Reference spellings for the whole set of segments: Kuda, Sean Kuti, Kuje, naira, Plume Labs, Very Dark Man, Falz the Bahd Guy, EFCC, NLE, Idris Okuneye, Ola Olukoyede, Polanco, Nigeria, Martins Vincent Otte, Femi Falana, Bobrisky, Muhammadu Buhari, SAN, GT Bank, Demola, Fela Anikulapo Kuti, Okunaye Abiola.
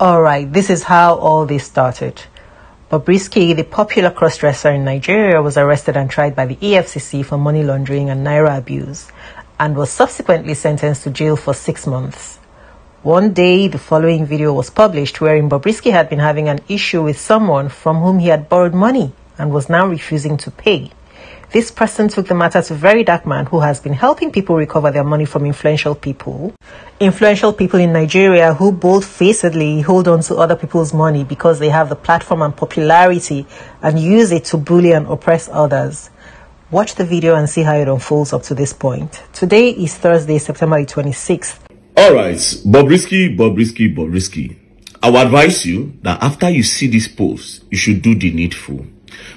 All right, this is how all this started. Bobrisky, the popular cross-dresser in Nigeria, was arrested and tried by the EFCC for money laundering and naira abuse, and was subsequently sentenced to jail for 6 months. One day, the following video was published wherein Bobrisky had been having an issue with someone from whom he had borrowed money and was now refusing to pay. This person took the matter to Very Dark Man, who has been helping people recover their money from influential people in Nigeria who bold-facedly hold on to other people's money because they have the platform and popularity and use it to bully and oppress others. Watch the video and see how it unfolds up to this point. Today is Thursday, September 26th. All right, Bobrisky. I would advise you that after you see this post, you should do the needful.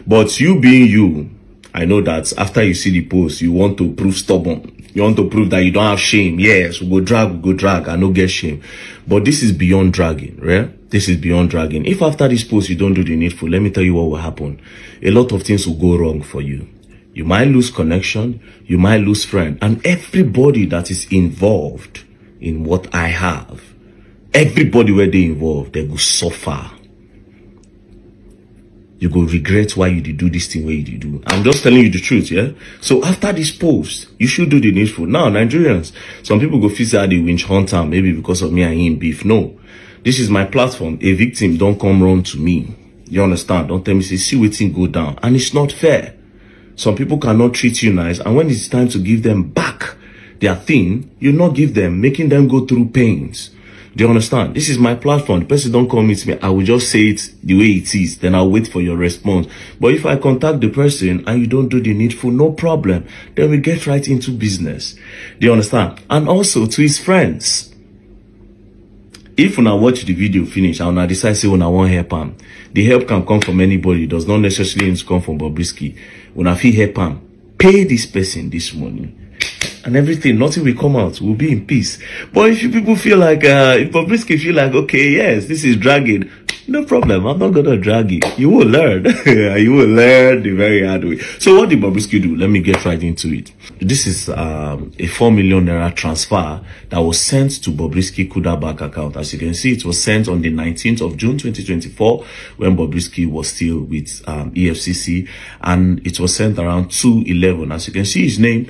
But you being you, I know that after you see the post, you want to prove stubborn. You want to prove that you don't have shame. Yes, we go drag. I no get shame. But this is beyond dragging, right? This is beyond dragging. If after this post you don't do the needful, let me tell you what will happen. A lot of things will go wrong for you. You might lose connection. You might lose friend. And everybody that is involved in what I have, everybody where they involved, they will suffer. You go regret why you did do this thing where you did do. I'm just telling you the truth, yeah? So after this post, you should do the needful. Now, Nigerians, some people go feel that they winch hunter, maybe because of me and him beef. No, this is my platform. A victim don't come run to me. You understand? Don't tell me, see what thing go down. And it's not fair. Some people cannot treat you nice. And when it's time to give them back their thing, you not give them, making them go through pains. Do you understand? This is my platform. The person don't come meet me. I will just say it the way it is. Then I'll wait for your response. But if I contact the person and you don't do the needful, no problem. Then we get right into business. Do you understand? And also to his friends. If when I watch the video finish, I will decide say when I want help him. The help can come from anybody. It does not necessarily need to come from Bobrisky. When I feel help him, pay this person this money. And everything, nothing will come out. We'll be in peace. But if you people feel like, if Bobrisky feel like, okay, yes, this is dragging, no problem. I'm not gonna drag you. You will learn. You will learn the very hard way. So what did Bobrisky do? Let me get right into it. This is a 4 million naira transfer that was sent to Bobrisky Kuda bank account. As you can see, it was sent on the 19th of June 2024 when Bobrisky was still with EFCC, and it was sent around 2:11. As you can see, his name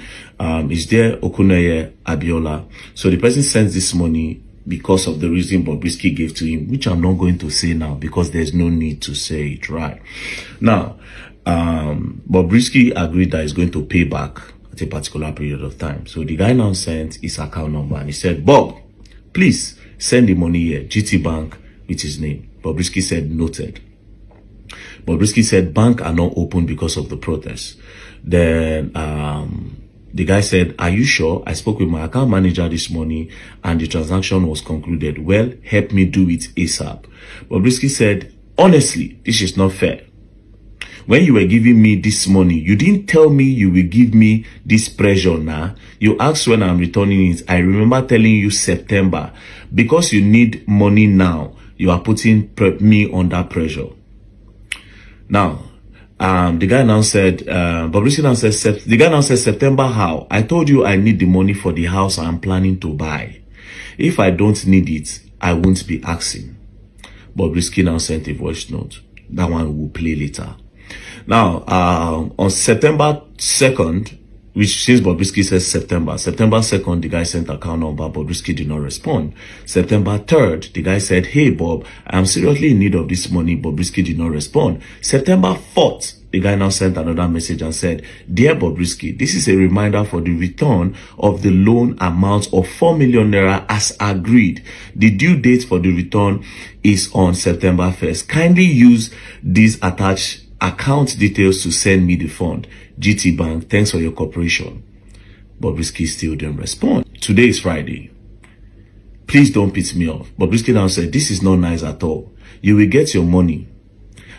is there, Okunaye Abiola. So the person sends this money because of the reason Bobrisky gave to him, which I'm not going to say now because there's no need to say it right now. Bobrisky agreed that he's going to pay back at a particular period of time. So the guy now sent his account number and he said, Bob, please send the money here, GT Bank with his name. Bobrisky said, noted. Bobrisky said, bank are not open because of the protest. Then, the guy said, are you sure? I spoke with my account manager this morning and the transaction was concluded. Well, help me do it ASAP. Bobrisky said, honestly, this is not fair. When you were giving me this money, you didn't tell me you will give me this pressure now. You asked when I'm returning it. I remember telling you September. Because you need money now, you are putting me under pressure. Now, the guy now said, Bobrisky now says, September, how? I told you I need the money for the house I'm planning to buy. If I don't need it, I won't be asking. Bobrisky now sent a voice note. That one will play later. Now, on September 2nd, which since Bobrisky says September 2nd, the guy sent account number. Bobrisky did not respond. September 3rd, the guy said, hey, Bob, I'm seriously in need of this money. Bobrisky did not respond. September 4th, the guy now sent another message and said, dear Bobrisky, this is a reminder for the return of the loan amount of 4 million naira as agreed. The due date for the return is on September 1st. Kindly use these attached account details to send me the fund. GT Bank, thanks for your cooperation. Bobrisky still didn't respond. Today is Friday. Please don't piss me off. Bobrisky now said, this is not nice at all. You will get your money.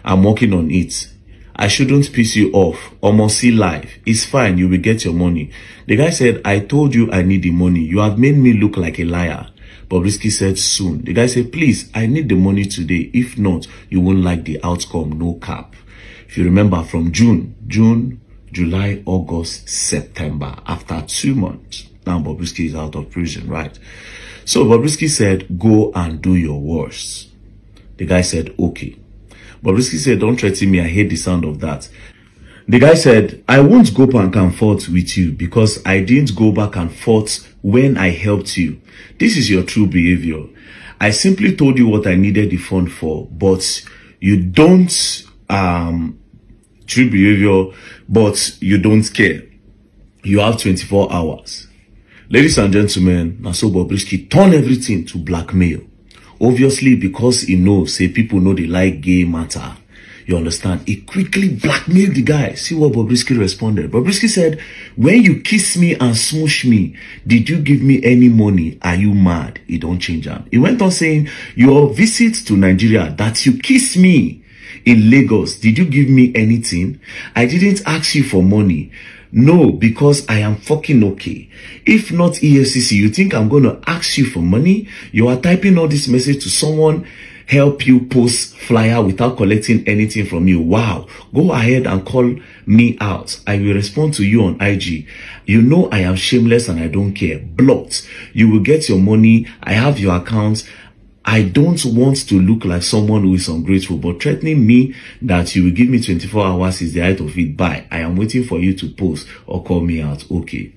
I'm working on it. I shouldn't piss you off. Almost see life. It's fine. You will get your money. The guy said, I told you I need the money. You have made me look like a liar. Bobrisky said, soon. The guy said, please, I need the money today. If not, you won't like the outcome. No cap. If you remember from June, July, August, September, after 2 months, now Bobrisky is out of prison, right? So Bobrisky said, go and do your worst. The guy said, okay. Bobrisky said, don't threaten me. I hate the sound of that. The guy said, I won't go back and forth with you because I didn't go back and forth when I helped you. This is your true behavior. I simply told you what I needed the fund for, but you don't, true behavior, but you don't care. You have 24 hours. Ladies and gentlemen, Naso Bobrisky turned everything to blackmail. Obviously, because he knows, say people know they like gay matter. You understand? He quickly blackmailed the guy. See what Bobrisky responded. Bobrisky said, when you kiss me and smoosh me, did you give me any money? Are you mad? He don't change him. He went on saying, your visit to Nigeria, that you kissed me in Lagos, did you give me anything? I didn't ask you for money. No, because I am fucking okay. If not EFCC, you think I'm going to ask you for money? You are typing all this message to someone, help you post flyer without collecting anything from you. Wow. Go ahead and call me out. I will respond to you on IG. You know I am shameless and I don't care. Blocked. You will get your money. I have your account. I don't want to look like someone who is ungrateful, but threatening me that you will give me 24 hours is the height of it. Bye. I am waiting for you to post or call me out. Okay.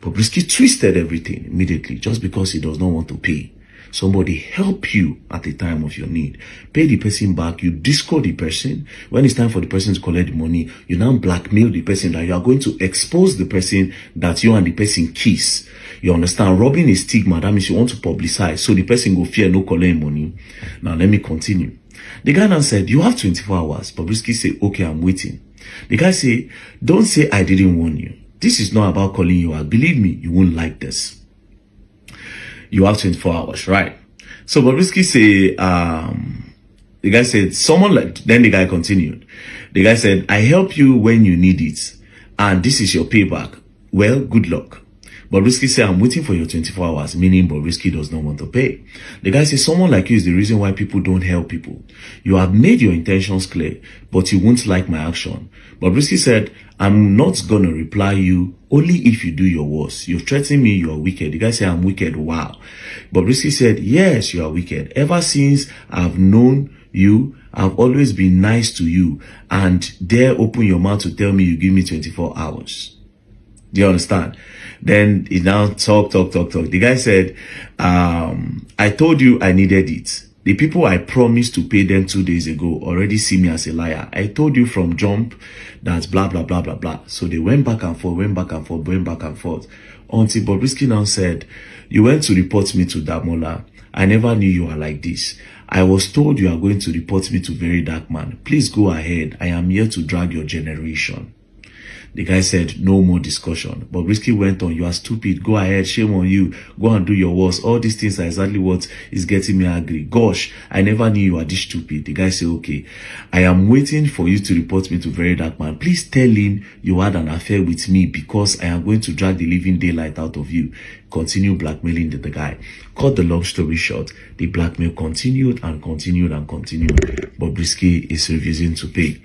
Bobrisky twisted everything immediately just because he does not want to pay. Somebody help you at the time of your need. Pay the person back. You discord the person. When it's time for the person to collect the money, you now blackmail the person that you are going to expose the person that you and the person kiss. You understand? Robbing is stigma. That means you want to publicize. So the person will fear no collect money. Now, let me continue. The guy now said, you have 24 hours. Bobrisky said, okay, I'm waiting. The guy said, don't say I didn't warn you. This is not about calling you out. Believe me, you won't like this. You have 24 hours, right? So Bobrisky say, the guy said, someone like, then the guy continued. The guy said, I help you when you need it. And this is your payback. Well, good luck. Bobrisky said, I'm waiting for your 24 hours, meaning Bobrisky does not want to pay. The guy says, someone like you is the reason why people don't help people. You have made your intentions clear, but you won't like my action. Bobrisky said, I'm not going to reply you only if you do your worst. You threaten me, you are wicked. The guy said, I'm wicked. Wow. Bobrisky said, yes, you are wicked. Ever since I've known you, I've always been nice to you. And dare open your mouth to tell me you give me 24 hours. Do you understand? Then he now talk. The guy said, I told you I needed it. The people I promised to pay them 2 days ago already see me as a liar. I told you from jump that blah, blah, blah, blah, blah. So they went back and forth. Until Bobrisky now said, you went to report me to Demola. I never knew you were like this. I was told you are going to report me to Very Dark Man. Please go ahead. I am here to drag your generation. The guy said, no more discussion. Bobrisky went on, you are stupid. Go ahead. Shame on you. Go and do your worst. All these things are exactly what is getting me angry. Gosh, I never knew you were this stupid. The guy said, okay, I am waiting for you to report me to Very Dark Man. Please tell him you had an affair with me because I am going to drag the living daylight out of you. Continue blackmailing the guy. Cut the long story short. The blackmail continued. Bobrisky is refusing to pay.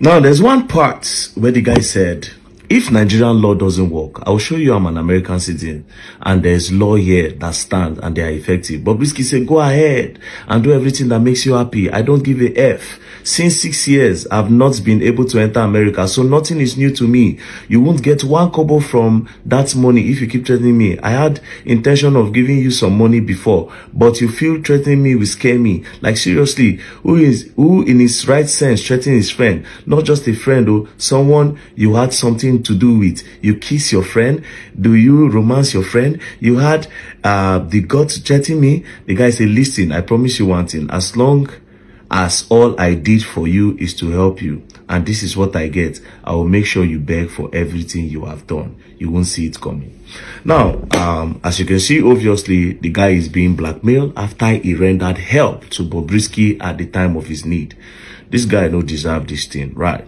Now, there's one part where the guy said, if Nigerian law doesn't work, I'll show you I'm an American citizen and there's law here that stands and they are effective. Bobrisky said, go ahead and do everything that makes you happy. I don't give a F. Since 6 years, I've not been able to enter America, so nothing is new to me. You won't get one kobo from that money if you keep threatening me. I had intention of giving you some money before, but you feel threatening me will scare me. Like, seriously, who in his right sense threatening his friend? Not just a friend, though, someone you had something to do with. You kiss your friend? Do you romance your friend? You had the guts threatening me? The guy said, listen, I promise you one thing. As long as all I did for you is to help you, and this is what I get, I will make sure you beg for everything you have done. You won't see it coming. Now, as you can see, obviously, the guy is being blackmailed after he rendered help to Bobrisky at the time of his need. This guy don't deserve this thing, right?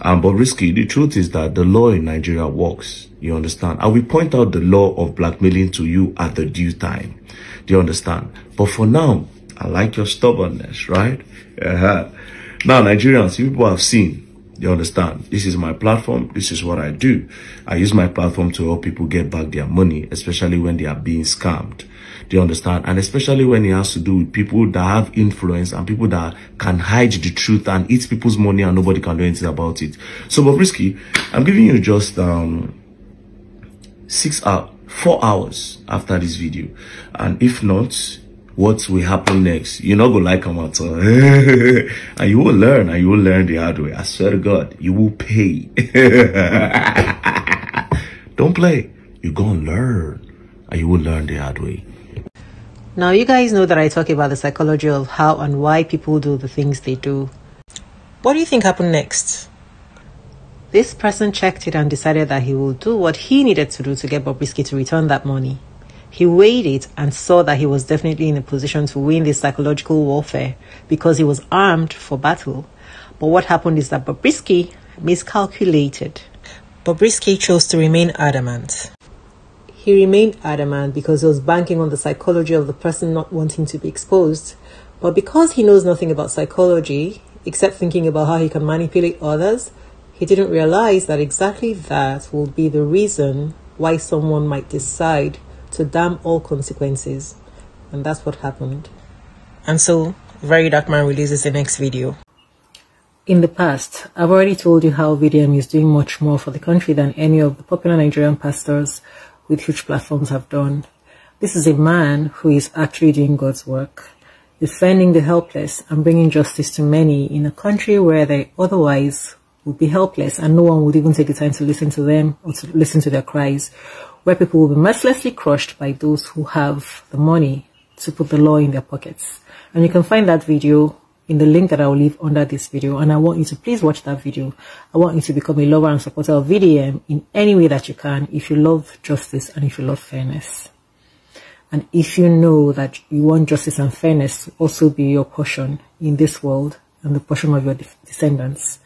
And Bobrisky, the truth is that the law in Nigeria works. You understand? I will point out the law of blackmailing to you at the due time. Do you understand? But for now, I like your stubbornness, right? Now, Nigerians, you people have seen You understand? This is my platform. This is what I do. I use my platform to help people get back their money, especially when they are being scammed. Do you understand? And especially when it has to do with people that have influence and people that can hide the truth and eat people's money and nobody can do anything about it. So, Bobrisky, I'm giving you just 4 hours after this video. And if not, what will happen next? You're not gonna like them at all. And you will learn, and you will learn the hard way. I swear to God, you will pay. Don't play. You're gonna learn, and you will learn the hard way. Now, you guys know that I talk about the psychology of how and why people do the things they do. What do you think happened next? This person checked it and decided that he will do what he needed to do to get Bobrisky to return that money. He weighed it and saw that he was definitely in a position to win this psychological warfare because he was armed for battle. But what happened is that Bobrisky miscalculated. Bobrisky chose to remain adamant. He remained adamant because he was banking on the psychology of the person not wanting to be exposed. But because he knows nothing about psychology, except thinking about how he can manipulate others, he didn't realize that exactly that will be the reason why someone might decide to damn all consequences. And that's what happened. And so, Very Dark Man releases the next video. In the past, I've already told you how VDM is doing much more for the country than any of the popular Nigerian pastors with huge platforms have done. This is a man who is actually doing God's work, defending the helpless and bringing justice to many in a country where they otherwise would be helpless and no one would even take the time to listen to them or to listen to their cries, where people will be mercilessly crushed by those who have the money to put the law in their pockets. And you can find that video in the link that I will leave under this video. And I want you to please watch that video. I want you to become a lover and supporter of VDM in any way that you can, if you love justice and if you love fairness. And if you know that you want justice and fairness to also be your portion in this world and the portion of your descendants.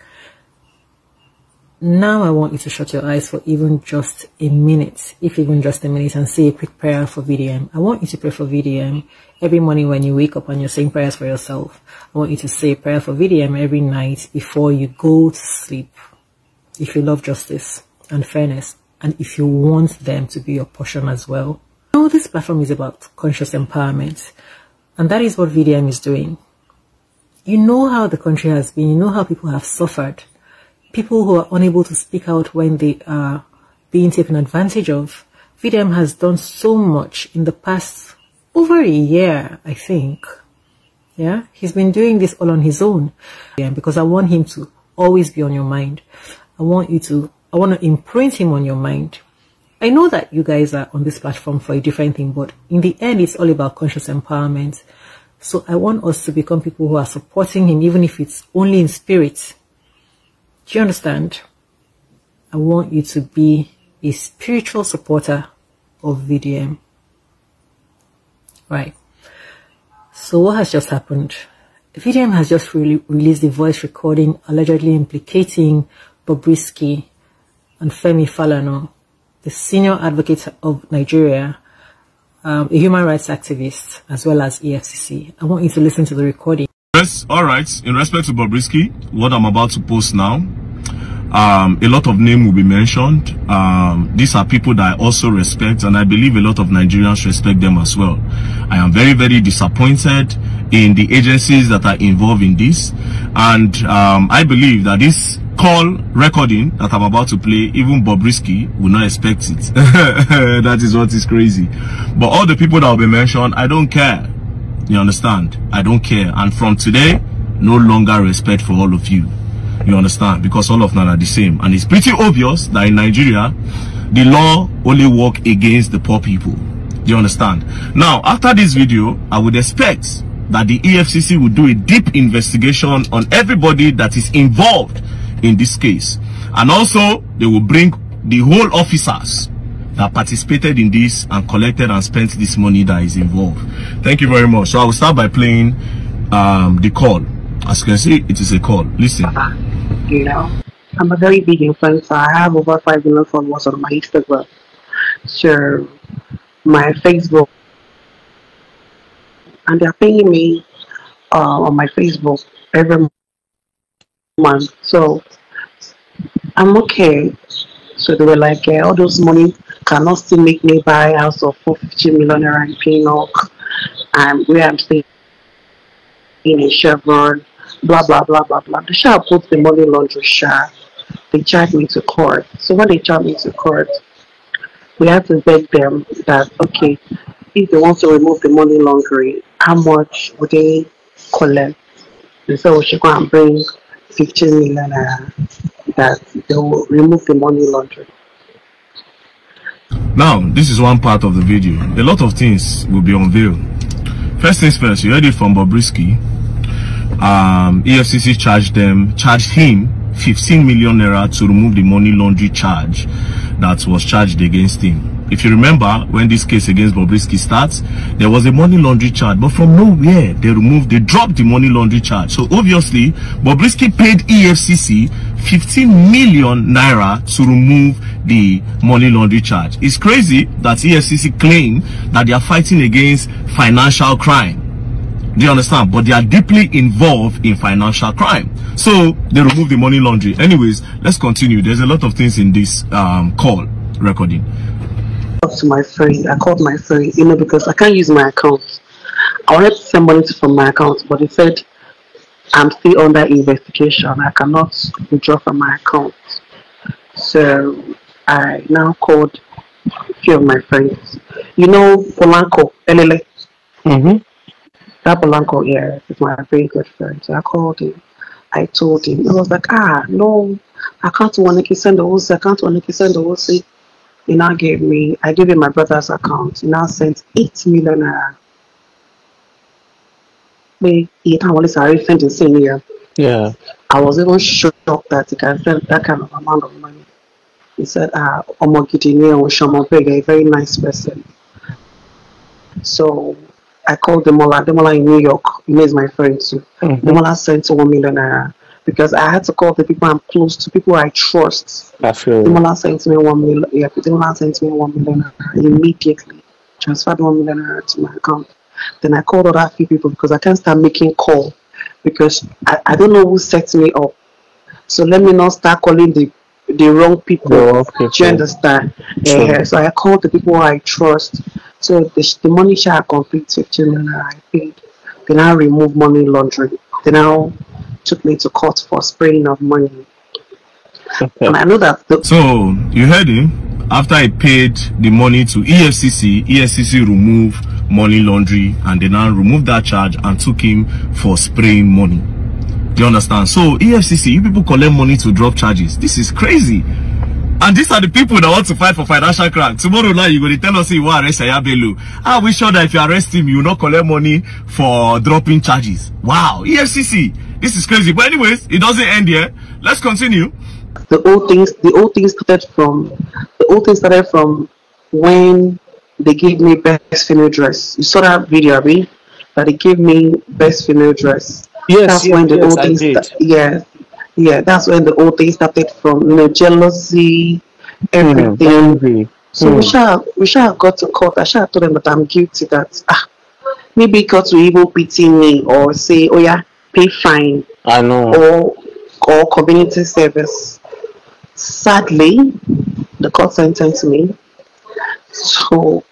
Now I want you to shut your eyes for even just a minute, if even just a minute, and say a quick prayer for VDM. I want you to pray for VDM every morning when you wake up and you're saying prayers for yourself. I want you to say a prayer for VDM every night before you go to sleep. If you love justice and fairness, and if you want them to be your portion as well. You know, this platform is about conscious empowerment, and that is what VDM is doing. You know how the country has been, you know how people have suffered. People who are unable to speak out when they are being taken advantage of. VDM has done so much in the past over a year, I think. Yeah, he's been doing this all on his own. Yeah, because I want him to always be on your mind. I want to imprint him on your mind. I know that you guys are on this platform for a different thing, but in the end, it's all about conscious empowerment. So I want us to become people who are supporting him, even if it's only in spirit. Do you understand? I want you to be a spiritual supporter of VDM. Right. So what has just happened? VDM has just released the voice recording allegedly implicating Bobrisky and Femi Falana, the senior advocate of Nigeria, a human rights activist, as well as EFCC. I want you to listen to the recording. Yes, all right. In respect to Bobrisky, what I'm about to post now, a lot of names will be mentioned. These are people that I also respect, and I believe a lot of Nigerians respect them as well. I am very, very disappointed in the agencies that are involved in this, and I believe that this call recording that I'm about to play, even Bobrisky will not expect it. That is what is crazy. But all the people that will be mentioned, I don't care. You understand? I don't care. And from today, no longer respect for all of you. You understand? Because all of them are the same. And it's pretty obvious that in Nigeria, the law only works against the poor people. Do you understand? Now, after this video, I would expect that the EFCC will do a deep investigation on everybody that is involved in this case. And also, they will bring the whole officers that participated in this and collected and spent this money that is involved. Thank you very much. So I will start by playing the call. As you can see, it is a call. Listen. You know, I'm a very big influencer. I have over 5 million followers on my Instagram. So my Facebook. And they're paying me on my Facebook every month. So I'm okay. So they were like, all those money cannot still make me buy a house of 450 million in Pinnock, and where I'm staying in Chevron, blah, blah, blah, blah, blah. The shah put the money laundry shah. They charged me to court. So when they charged me to court, we had to beg them that, okay, if they want to remove the money laundering, how much would they collect? They said we should go and bring 15 million that they will remove the money laundering. Now, this is one part of the video. A lot of things will be unveiled. First things first, you heard it from Bobrisky. EFCC charged him 15 million naira to remove the money laundry charge that was charged against him. If you remember, when this case against Bobrisky starts, there was a money laundry charge, but from nowhere they dropped the money laundry charge. So obviously Bobrisky paid EFCC 15 million naira to remove the money laundering charge. It's crazy that EFCC claim that they are fighting against financial crime. Do you understand? But they are deeply involved in financial crime. So they remove the money laundering. Anyways, let's continue. There's a lot of things in this call recording. To my friend, I called my friend, you know, because I can't use my account. I wanted to send money from my account, but they said I'm still under investigation. I cannot withdraw from my account. So I now called a few of my friends. You know Polanco, NLE? Mm-hmm. That Polanco here is my very good friend. So I called him. I told him. I was like, no, I can't want to send the OC. I can't want to send the OC. He now gave me, I gave him my brother's account. He now sent 8 million naira. Yeah. I was even shocked that he can send that kind of amount of money. He said, a very nice person. So I called Demola. Demola in New York. He is my friend too. Mm-hmm. Demola sent 1 million naira because I had to call the people I'm close to, people I trust. Absolutely. Demola sent me 1 million. Yeah, Demola sent me 1 million naira immediately. Transferred 1 million naira to my account. Then I called other few people because I can't start making call because I don't know who sets me up. So let me not start calling the wrong people. Do you understand? Sure. Yeah, so I called the people I trust. So the money shall complete 15 million I paid. They now removed money laundering. They now took me to court for spraying of money. Okay. And I know that. So you heard him. After I paid the money to EFCC, EFCC removed money laundry, and they now removed that charge and took him for spraying money. Do you understand? So EFCC, you people collect money to drop charges. This is crazy. And these are the people that want to fight for financial crime. Tomorrow night, you're going to tell us you will arrest Ayabelu. Are we sure that if you arrest him, you will not collect money for dropping charges? Wow, EFCC, this is crazy. But anyways, it doesn't end here. Let's continue. The old thing started from when they gave me best female dress. You saw that video, Abby, that they gave me best female dress. Yes, that's when the old thing started. Yes. Yeah, that's when the old thing started from, you know, jealousy, everything. So we shall have got to court. I shall have told them that I'm guilty, that maybe court will even pity me or say, oh yeah, pay fine. I know. Or community service. Sadly, the court sentenced me. So,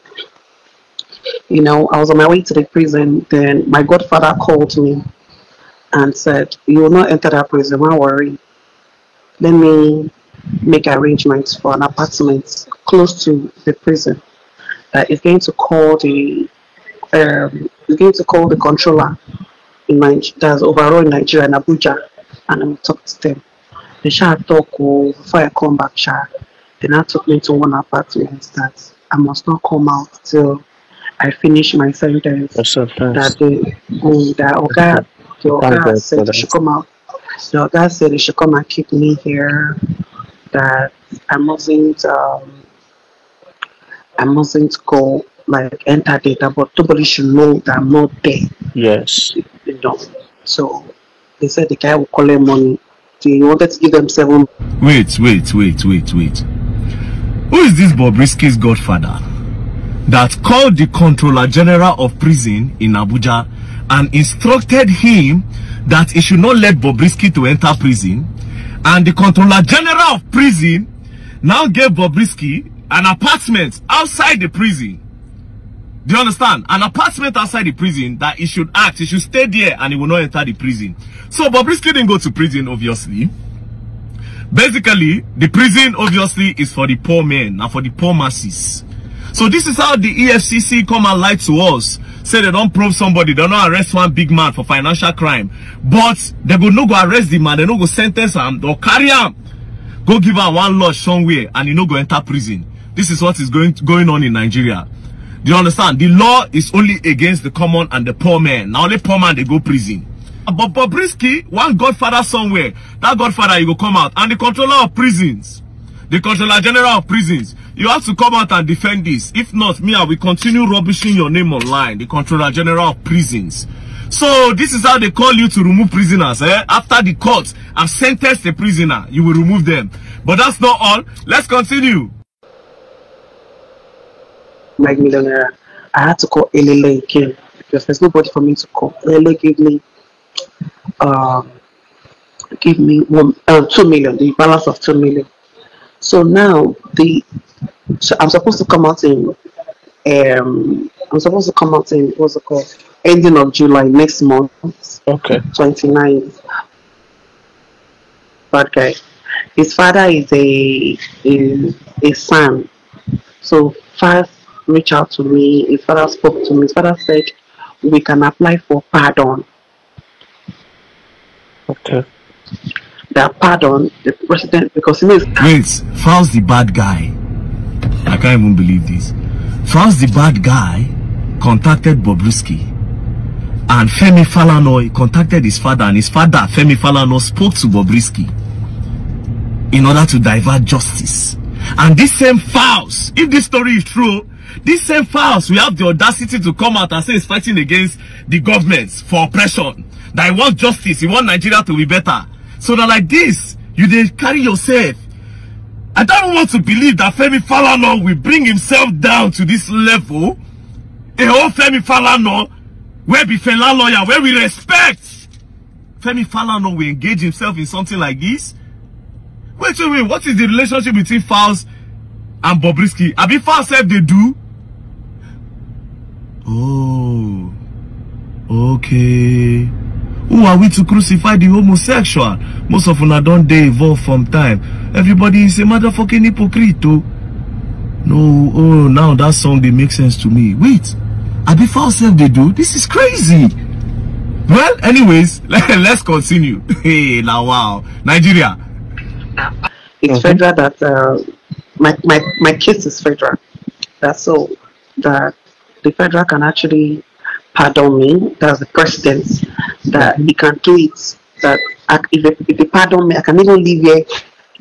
you know, I was on my way to the prison, then my godfather called me and said, you will not enter that prison, don't worry. Let me make arrangements for an apartment close to the prison. It's going to call the controller in Nigeria, that's overall in Nigeria, in Abuja, and I'm talking to them. They shall talk before I come back, They now took me to one apartment that I must not come out till I finish my sentence. That's so fast. The guy said they should come and keep me here, that I mustn't go, like, enter data, but nobody should know that I'm not there. Yes. You know? So they said the guy will collect money. He wanted to give them 7. Wait. Who is this Bobrisky's godfather that called the Controller General of Prison in Abuja and instructed him that he should not let Bobrisky to enter prison, and the Controller General of Prison now gave Bobrisky an apartment outside the prison. Do you understand? An apartment outside the prison that he should act. He should stay there and he will not enter the prison. So Bobrisky didn't go to prison, obviously. Basically, the prison obviously is for the poor men and for the poor masses. So this is how the EFCC come and lie to us. Say they don't probe somebody, they don't arrest one big man for financial crime. But they go no go arrest the man, they no go sentence him, they'll carry him. Go give him one lodge somewhere and he no go enter prison. This is what is going on in Nigeria. Do you understand? The law is only against the common and the poor man. Now only poor man they go prison. But Bobrisky, one godfather somewhere, that godfather you go come out. And the Controller of Prisons, the Controller General of Prisons, you have to come out and defend this. If not, me, I will continue rubbishing your name online, the Controller General of Prisons. So this is how they call you to remove prisoners. After the court have sentenced the prisoner, you will remove them. But that's not all. Let's continue. Like millionaire, I had to call NLE again because there's nobody for me to call. NLE gave me 2 million, the balance of 2 million. So now I'm supposed to come out in what's it called, ending of July next month. Okay. 29th. Bad guy. His father is a son. So first reached out to me, his father spoke to me, his father said we can apply for pardon. Okay. That pardon, the president, because he is. Wait, Falz the Bahd Guy. I can't even believe this. Falz the Bahd Guy contacted Bobrisky, and Femi Falana contacted his father, and his father, Femi Falana, spoke to Bobrisky in order to divert justice. And this same Falz, if this story is true, this same Falz, we have the audacity to come out and say he's fighting against the government for oppression. That he wants justice, he wants Nigeria to be better. So that like this, you did carry yourself. I don't want to believe that Femi Falana will bring himself down to this level. A whole Femi Falana, where be Fela lawyer, where we respect. Femi Falana will engage himself in something like this. Wait a minute, what is the relationship between Falz and Bobrisky? I mean, Falz said they do. Oh, okay. Who are we to crucify the homosexual? Most of una don dey evolve from time. Everybody is a motherfucking hypocrite, though. No, oh, now that song, they make sense to me. Wait, I be Falz said they do? This is crazy. Well, anyways, let's continue. Hey, now, wow. Nigeria. It's federal that my case is federal. That's all. That the federal can actually pardon me. That's the president. That he can do it. That if they pardon me, I can even leave here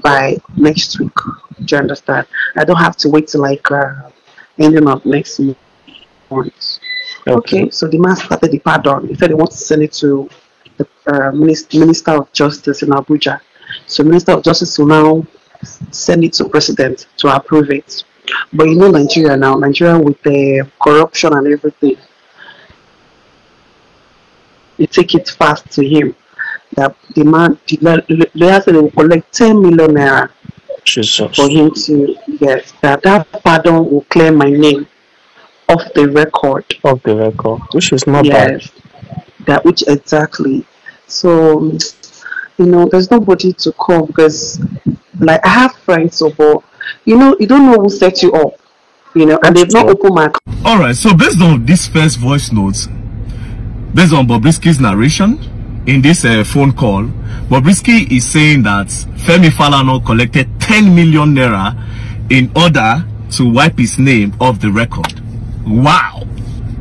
by next week. Do you understand? I don't have to wait till like ending of next month. Okay. So the man started the pardon. He said he wants to send it to the Minister of Justice in Abuja. So Minister of Justice will now send it to President to approve it. But you know Nigeria now, Nigeria with the corruption and everything, you take it fast to him. That the man, the lawyer said they will collect 10 million naira for him to get. That pardon will clear my name off the record. Off the record, which is not bad. That which exactly. So, you know, there's nobody to call because, like, I have friends, but you know, you don't know who set you up, you know, and they've not opened my. All right, so based on this first voice note, based on Bobrisky's narration in this phone call, Bobrisky is saying that Femi Falana collected 10 million naira in order to wipe his name off the record. Wow,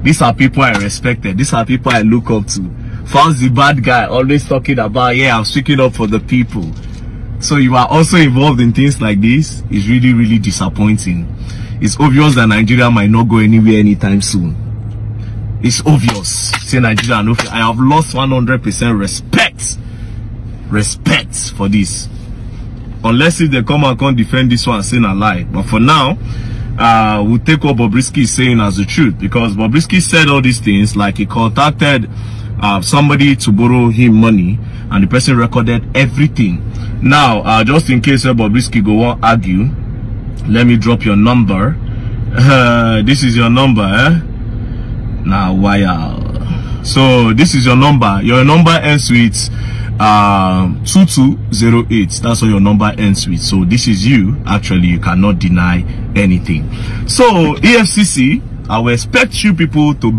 these are people I respected, these are people I look up to. Falz the Bahd Guy always talking about, yeah, I'm speaking up for the people. So you are also involved in things like this. It's really, really disappointing. It's obvious that Nigeria might not go anywhere anytime soon. It's obvious. Say Nigeria, I have lost 100% respect for this. Unless if they come and can't defend this one, saying a lie. But for now, we'll take what Bobrisky is saying as the truth, because Bobrisky said all these things, like he contacted somebody to borrow him money, and the person recorded everything. Now just in case Bobrisky go on argue, let me drop your number. This is your number, eh? Now wow. So this is your number. Your number ends with 2208. That's what your number ends with. So this is you. Actually, you cannot deny anything. So EFCC, I will expect you people to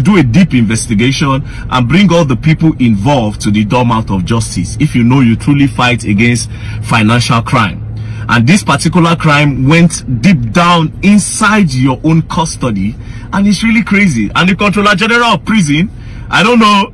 do a deep investigation and bring all the people involved to the doormat of justice, if you know you truly fight against financial crime. And this particular crime went deep down inside your own custody, and it's really crazy. And the Controller General of Prison, I don't know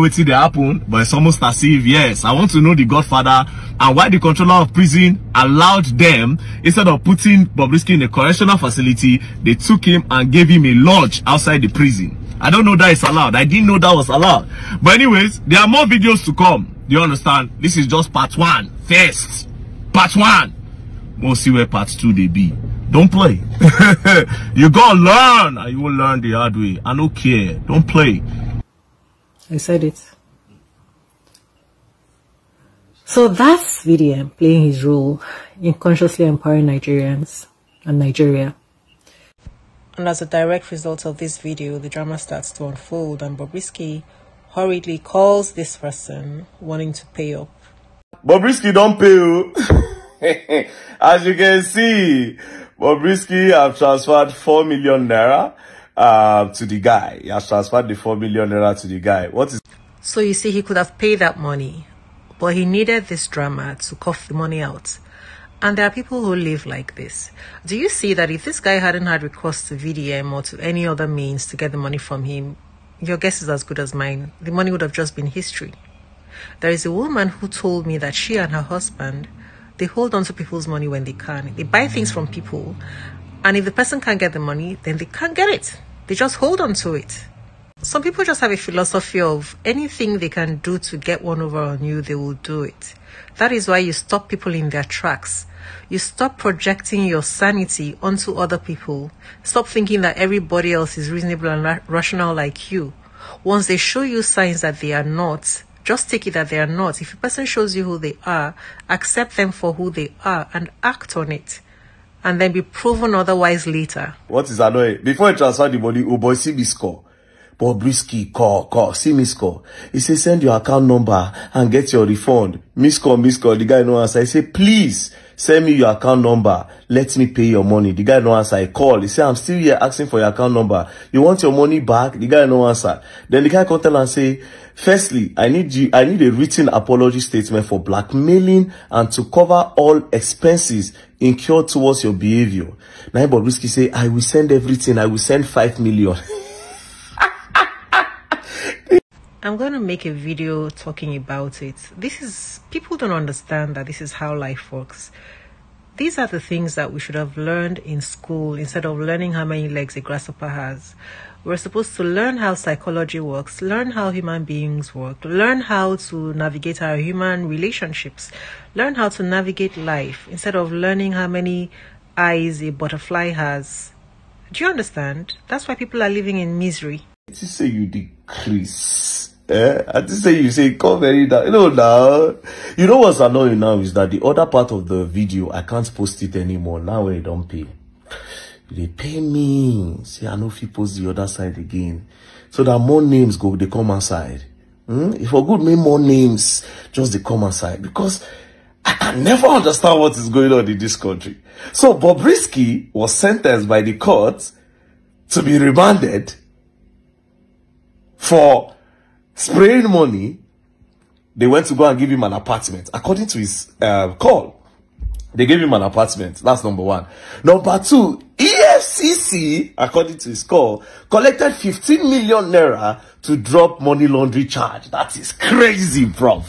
what it happened, but it's almost as if, yes, I want to know the godfather and why the Controller of Prison allowed them, instead of putting Bobrisky in a correctional facility, they took him and gave him a lodge outside the prison. I don't know that it's allowed. I didn't know that was allowed. But anyways, there are more videos to come. Do you understand? This is just part one. First, part one. We'll see where part two they be. Don't play. You gotta learn, and you will learn the hard way. I don't care. Don't play. I said it. So that's VDM playing his role in consciously empowering Nigerians and Nigeria. And as a direct result of this video, the drama starts to unfold, and Bobrisky hurriedly calls this person, wanting to pay up. Bobrisky don't pay. As you can see, Bobrisky have transferred 4 million naira. To the guy. He has transferred the 4 million naira to the guy. What is? So you see, he could have paid that money, but he needed this drama to cough the money out. And there are people who live like this. Do you see that if this guy hadn't had recourse to VDM or to any other means to get the money from him, your guess is as good as mine. The money would have just been history. There is a woman who told me that she and her husband, they hold on to people's money when they can. They buy things from people, and if the person can't get the money, then they can't get it. They just hold on to it. Some people just have a philosophy of anything they can do to get one over on you, they will do it. That is why you stop people in their tracks. You stop projecting your sanity onto other people. Stop thinking that everybody else is reasonable and rational like you. Once they show you signs that they are not, just take it that they are not. If a person shows you who they are, accept them for who they are and act on it. And then be proven otherwise later. What is annoying? Before I transfer the money, oh boy, see me score. Bobrisky, call, see me score. He says, send your account number and get your refund. Miss call. The guy no answer. I say, please send me your account number. Let me pay your money. The guy no answer. I call. He say, I'm still here asking for your account number. You want your money back? The guy no answer. Then the guy come tell and say, firstly, I need a written apology statement for blackmailing and to cover all expenses incurred towards your behavior. Now Bobrisky say, I will send everything. I will send 5 million. I'm going to make a video talking about it. This is, people don't understand that this is how life works. These are the things that we should have learned in school instead of learning how many legs a grasshopper has. We're supposed to learn how psychology works, learn how human beings work, learn how to navigate our human relationships, learn how to navigate life instead of learning how many eyes a butterfly has. Do you understand? That's why people are living in misery. It is say you decrease. I just say you say come very down. You know now. You know what's annoying now is that the other part of the video I can't post it anymore. Now I don't pay. They pay me. See, I know if you post the other side again, so that more names go. They come outside. If for good me more names, just they come outside because I can never understand what is going on in this country. So Bobrisky was sentenced by the court to be remanded for spraying money. They went to go and give him an apartment. According to his call, they gave him an apartment. That's number one. Number two, EFCC, according to his call, collected 15 million naira to drop money laundry charge. That is crazy, bro.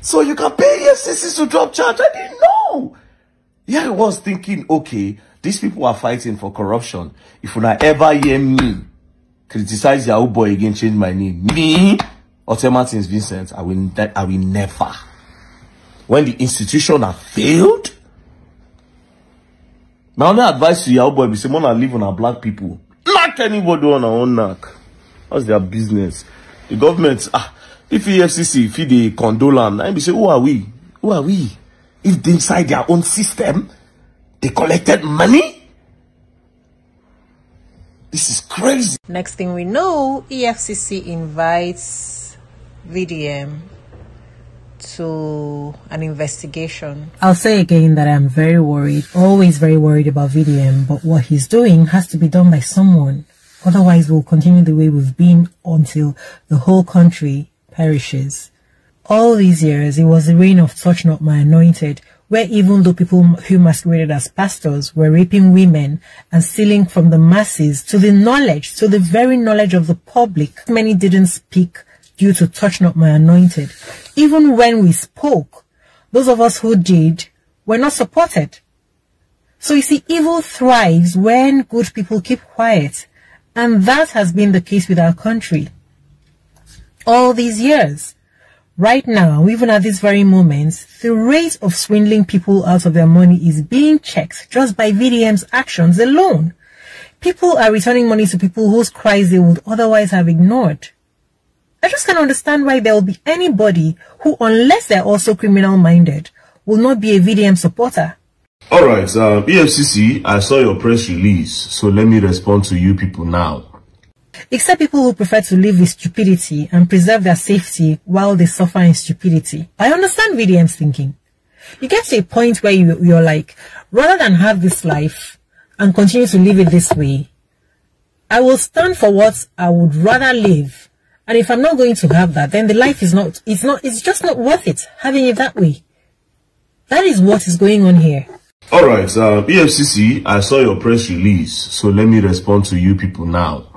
So you can pay EFCC to drop charge. I didn't know. Yeah, I was thinking, okay, these people are fighting for corruption. If you not ever hear me criticize your old boy again, change my name. Me, Otte Martins Vincent, I will never. When the institution have failed, my only advice to your old boy be someone that live on our black people. Knock anybody on our own knock. That's their business. The government, If EFCC, if they condole am, I be say, who are we? Who are we? If they inside their own system, they collected money? This is crazy. Next thing we know, EFCC invites VDM to an investigation. I'll say again that I'm very worried, always very worried about VDM, but what he's doing has to be done by someone. Otherwise, we'll continue the way we've been until the whole country perishes. All these years, it was the reign of Touch Not My Anointed, where even though people who masqueraded as pastors were raping women and stealing from the masses to the knowledge, to the very knowledge of the public, many didn't speak due to Touch Not My Anointed. Even when we spoke, those of us who did were not supported. So you see, evil thrives when good people keep quiet. And that has been the case with our country all these years. Right now, even at this very moment, the rate of swindling people out of their money is being checked just by VDM's actions alone. People are returning money to people whose cries they would otherwise have ignored. I just can't understand why there will be anybody who, unless they're also criminal-minded, will not be a VDM supporter. All right, EFCC, I saw your press release, so let me respond to you people now. Except people who prefer to live with stupidity and preserve their safety while they suffer in stupidity. I understand VDM's thinking. You get to a point where you're like, rather than have this life and continue to live it this way, I will stand for what I would rather live. And if I'm not going to have that, then the life is not, it's just not worth it, having it that way. That is what is going on here. All right, EFCC, I saw your press release, so let me respond to you people now.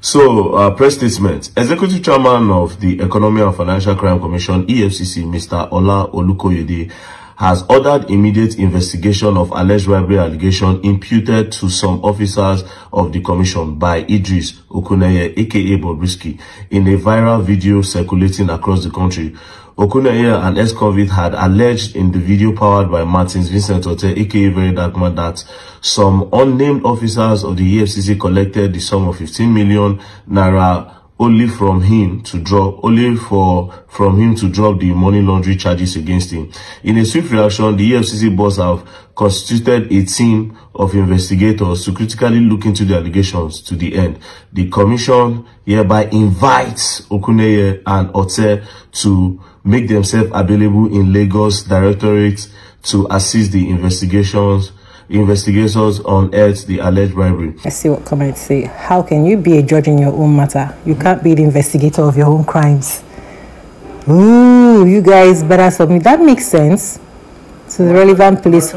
So, press statement. Executive Chairman of the Economic and Financial Crime Commission, EFCC, Mr. Ola Olukoyede, has ordered immediate investigation of alleged bribery allegation imputed to some officers of the commission by Idris Okuneye, aka Bobrisky, in a viral video circulating across the country. Okunaye, an ex-convict, had alleged in the video powered by Martins Vincent Otte, aka Very Dark Man, that some unnamed officers of the EFCC collected the sum of 15 million naira only from him to drop the money laundering charges against him. In a swift reaction, the EFCC boss have constituted a team of investigators to critically look into the allegations to the end. The commission hereby invites Okuneye and Otte to make themselves available in Lagos Directorate to assist the investigators unearthed the alleged bribery. I see what comments say. How can you be a judge in your own matter? You can't be the investigator of your own crimes. Ooh, you guys better submit. That makes sense. To the relevant police.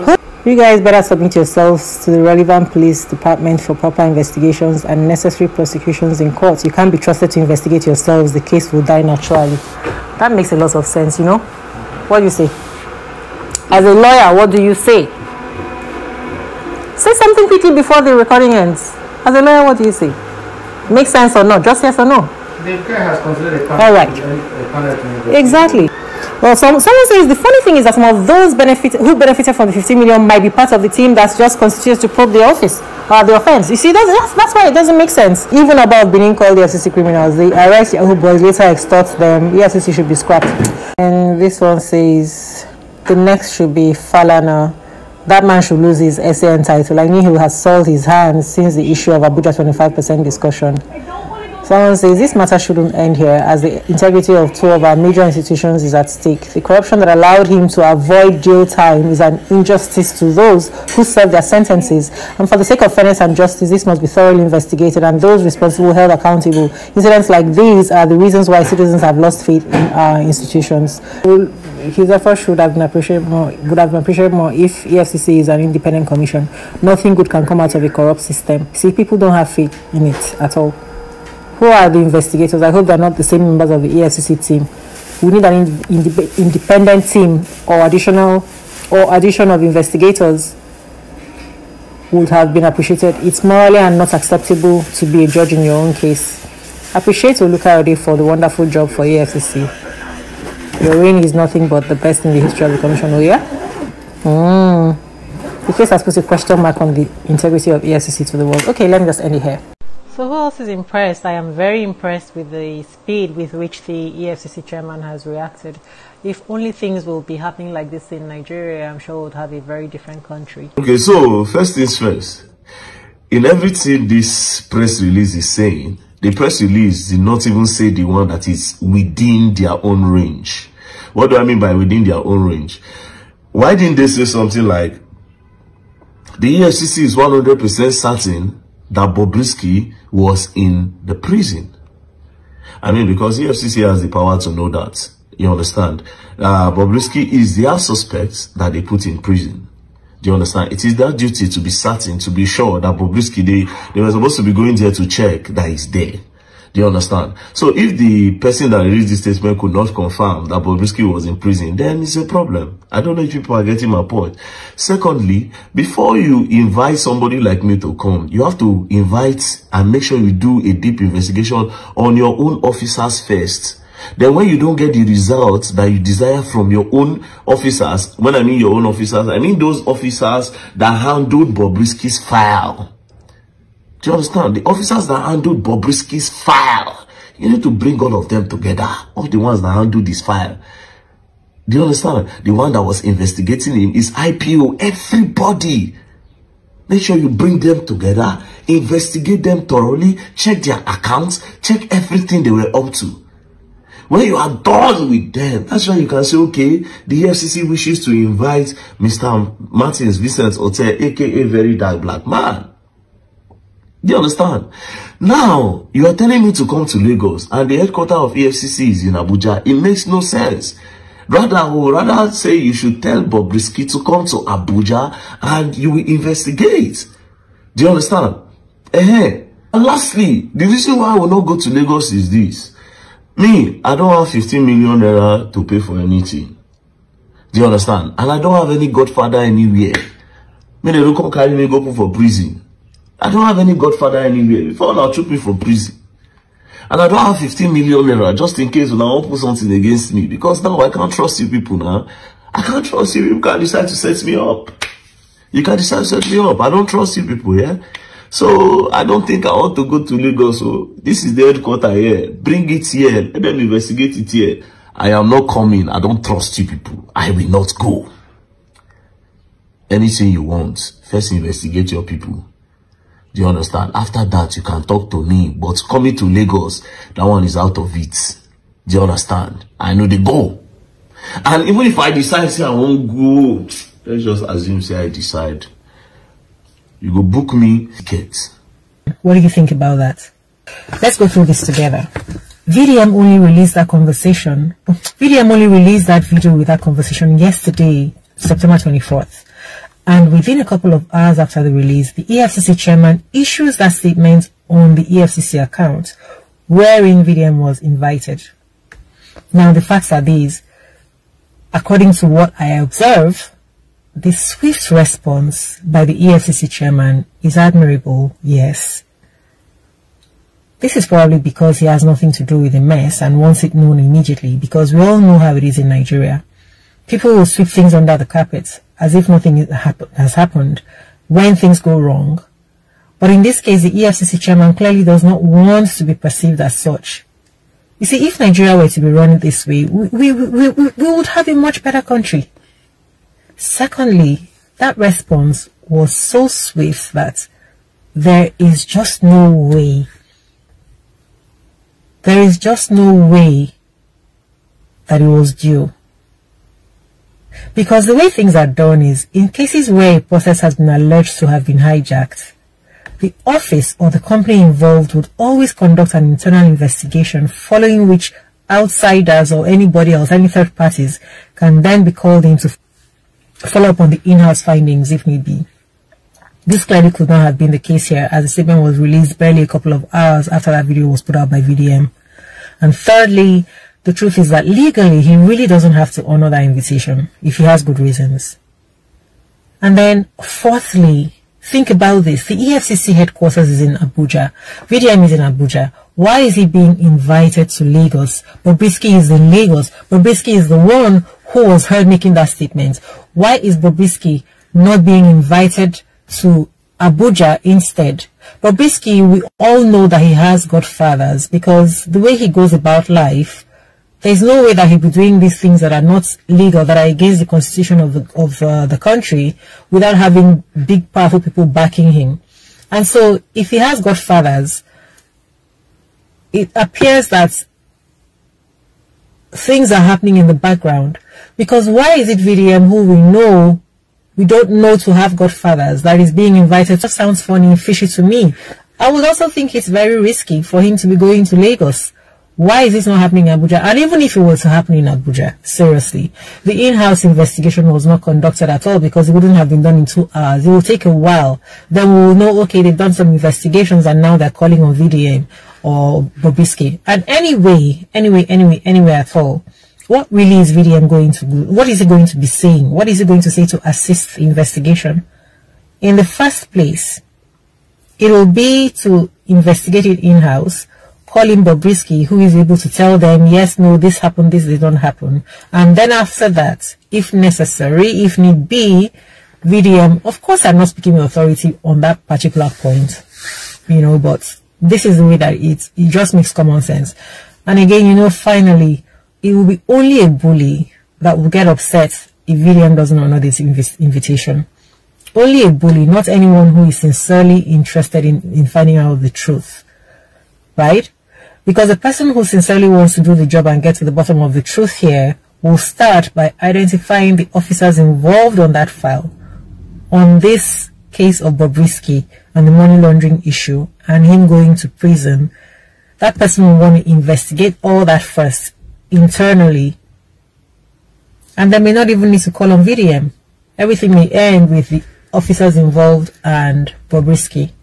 You guys better submit yourselves to the relevant police department for proper investigations and necessary prosecutions in court. You can't be trusted to investigate yourselves. The case will die naturally. That makes a lot of sense, you know? What do you say? As a lawyer, what do you say? Say something quickly before the recording ends. As a lawyer, what do you say? Makes sense or not? Just yes or no? The guy has considered a panel. All right. Exactly. Well, someone says the funny thing is that some of those who benefited from the 15 million might be part of the team that's just constituted to probe the office or the offense. You see, that's why it doesn't make sense. Even about being called the EFCC criminals, they arrest Yahoo boys, later extort them. The EFCC should be scrapped. And this one says the next should be Falana. That man should lose his SAN title. I knew he has sold his hands since the issue of Abuja 25% discussion. Someone says, this matter shouldn't end here as the integrity of two of our major institutions is at stake. The corruption that allowed him to avoid jail time is an injustice to those who serve their sentences. And for the sake of fairness and justice, this must be thoroughly investigated and those responsible held accountable. Incidents like these are the reasons why citizens have lost faith in our institutions. His efforts would have been appreciated more if EFCC is an independent commission. Nothing good can come out of a corrupt system. See, people don't have faith in it at all. Who are the investigators? I hope they're not the same members of the EFCC team. We need an independent team or addition of investigators would have been appreciated. It's morally and not acceptable to be a judge in your own case. Appreciate Olukoyede for the wonderful job for EFCC. Your reign is nothing but the best in the history of the commission. Oh yeah? The case has put a question mark on the integrity of EFCC to the world. Okay, let me just end it here. So who else is impressed? I am very impressed with the speed with which the EFCC chairman has reacted. If only things will be happening like this in Nigeria, I'm sure we'd have a very different country. Okay, so first things first. In everything this press release is saying, the press release did not even say the one that is within their own range. What do I mean by within their own range? Why didn't they say something like, the EFCC is 100% certain that Bobrisky was in the prison? I mean, because EFCC has the power to know that. You understand? Bobrisky is their suspect that they put in prison. Do you understand? It is their duty to be certain, to be sure that Bobrisky, they were supposed to be going there to check that he's there. Do you understand? So if the person that released this statement could not confirm that Bobrisky was in prison, then it's a problem. I don't know if people are getting my point. Secondly, before you invite somebody like me to come, you have to invite and make sure you do a deep investigation on your own officers first. Then when you don't get the results that you desire from your own officers, when I mean your own officers, I mean those officers that handled Bobrisky's file. Do you understand? The officers that handled Bobrisky's file. You need to bring all of them together. All the ones that handled this file. Do you understand? The one that was investigating him, is IPO, everybody. Make sure you bring them together. Investigate them thoroughly. Check their accounts. Check everything they were up to. When you are done with them, that's when you can say, okay, the EFCC wishes to invite Mr. Martins Vincent Otte, aka Very Dark Black Man. Do you understand? Now, you are telling me to come to Lagos and the headquarters of EFCC is in Abuja. It makes no sense. Rather, I would rather say you should tell Bobrisky to come to Abuja and you will investigate. Do you understand? And lastly, the reason why I will not go to Lagos is this. Me, I don't have 15 million naira to pay for anything. Do you understand? And I don't have any godfather anywhere. Me, they don't come carry me go for prison. I don't have any godfather anywhere. Before now, took me for prison. And I don't have 15 million naira just in case when I won't put something against me. Because now I can't trust you people now. I can't trust you. You can decide to set me up. You can decide to set me up. I don't trust you people, yeah? So, I don't think I want to go to Lagos. So, this is the headquarter here. Bring it here. Let them investigate it here. I am not coming. I don't trust you people. I will not go. Anything you want, first investigate your people. Do you understand? After that, you can talk to me. But coming to Lagos, that one is out of it. Do you understand? I know they go. And even if I decide, say I won't go, let's just assume, say I decide. You go book me tickets. What do you think about that? Let's go through this together. VDM only released that conversation. VDM only released that video with that conversation yesterday, September 24th. And within a couple of hours after the release, the EFCC chairman issues that statement on the EFCC account, wherein VDM was invited. Now, the facts are these. According to what I observe, the swift response by the EFCC chairman is admirable, yes. This is probably because he has nothing to do with the mess and wants it known immediately, because we all know how it is in Nigeria. People will sweep things under the carpet as if nothing has happened when things go wrong. But in this case, the EFCC chairman clearly does not want to be perceived as such. You see, if Nigeria were to be run this way, we would have a much better country. Secondly, that response was so swift that there is just no way. There is just no way that it was due. Because the way things are done is, in cases where a process has been alleged to have been hijacked, the office or the company involved would always conduct an internal investigation, following which outsiders or anybody else, any third parties, can then be called in to follow up on the in-house findings if need be. This clearly could not have been the case here, as the statement was released barely a couple of hours after that video was put out by VDM. And thirdly, the truth is that legally he really doesn't have to honor that invitation if he has good reasons. And then fourthly, think about this. The EFCC headquarters is in Abuja. VDM is in Abuja. Why is he being invited to Lagos? Bobrisky is in Lagos. Bobrisky is the one who was heard making that statement. Why is Bobrisky not being invited to Abuja instead? Bobrisky, we all know that he has godfathers, because the way he goes about life, there's no way that he'll be doing these things that are not legal, that are against the constitution of the country, without having big, powerful people backing him. And so, if he has godfathers, it appears that things are happening in the background. Because why is it VDM, who we know, we don't know to have godfathers, that is being invited? That sounds funny and fishy to me. I would also think it's very risky for him to be going to Lagos. Why is this not happening in Abuja? And even if it was to happen in Abuja, seriously, the in-house investigation was not conducted at all, because it wouldn't have been done in 2 hours. It will take a while. Then we will know, okay, they've done some investigations and now they're calling on VDM or Bobrisky. And anyway at all, what really is VDM going to do? What is he going to be saying? What is he going to say to assist the investigation? In the first place, it will be to investigate it in-house, calling Bobrisky, who is able to tell them, yes, no, this happened, this did not happen. And then after that, if necessary, if need be, VDM, of course I'm not speaking with authority on that particular point, you know, but this is the way that it just makes common sense. And again, you know, finally, it will be only a bully that will get upset if VDM doesn't honor this invitation. Only a bully, not anyone who is sincerely interested in finding out the truth, right? Because the person who sincerely wants to do the job and get to the bottom of the truth here will start by identifying the officers involved on that file, on this case of Bobrisky and the money laundering issue and him going to prison. That person will want to investigate all that first internally. And they may not even need to call on VDM. Everything may end with the officers involved and Bobrisky.